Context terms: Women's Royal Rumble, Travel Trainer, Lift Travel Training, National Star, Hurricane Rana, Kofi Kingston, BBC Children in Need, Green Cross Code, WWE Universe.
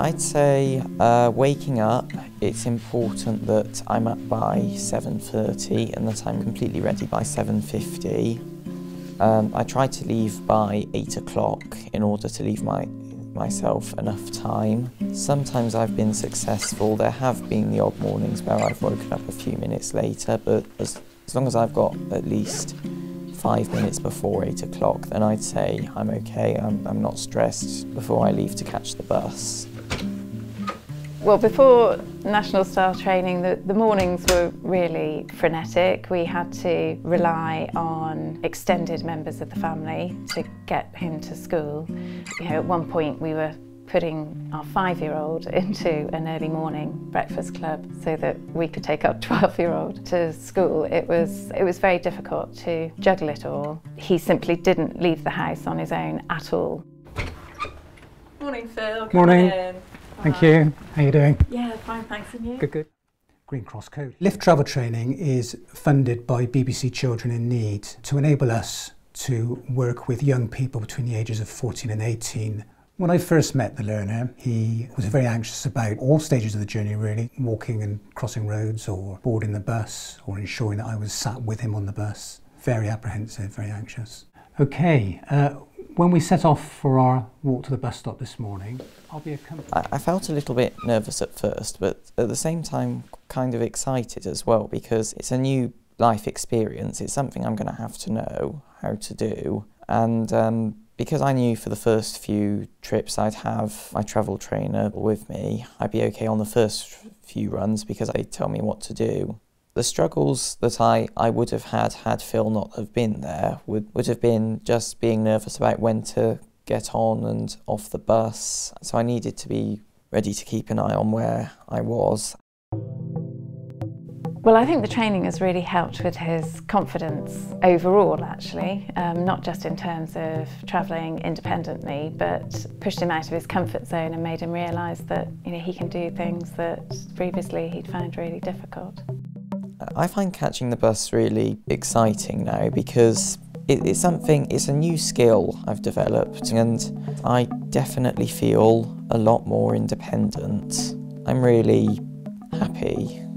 I'd say waking up, it's important that I'm up by 7:30 and that I'm completely ready by 7:50. I try to leave by 8 o'clock in order to leave myself enough time. Sometimes I've been successful. There have been the odd mornings where I've woken up a few minutes later, but as long as I've got at least 5 minutes before 8 o'clock, then I'd say I'm okay, I'm not stressed before I leave to catch the bus. Well, before National Star training, the mornings were really frenetic. We had to rely on extended members of the family to get him to school. You know, at one point we were putting our 5-year-old into an early morning breakfast club so that we could take our 12-year-old to school. It was very difficult to juggle it all. He simply didn't leave the house on his own at all. Morning, Phil. Morning. In. Thank you. How are you doing? Yeah, fine, thanks. And you? Good, good. Green Cross Code. Lift Travel Training is funded by BBC Children in Need to enable us to work with young people between the ages of 14 and 18. When I first met the learner, he was very anxious about all stages of the journey really, walking and crossing roads or boarding the bus or ensuring that I was sat with him on the bus. Very apprehensive, very anxious. Okay, when we set off for our walk to the bus stop this morning, I'll be accompanied. I felt a little bit nervous at first, but at the same time kind of excited as well, because it's a new life experience. It's something I'm going to have to know how to do, and because I knew for the first few trips I'd have my travel trainer with me, I'd be okay on the first few runs because they'd tell me what to do. The struggles that I would have had Phil not have been there would have been just being nervous about when to get on and off the bus. So I needed to be ready to keep an eye on where I was. Well, I think the training has really helped with his confidence overall, actually, not just in terms of travelling independently, but pushed him out of his comfort zone and made him realise that, you know, he can do things that previously he'd found really difficult. I find catching the bus really exciting now because it's a new skill I've developed, and I definitely feel a lot more independent. I'm really happy.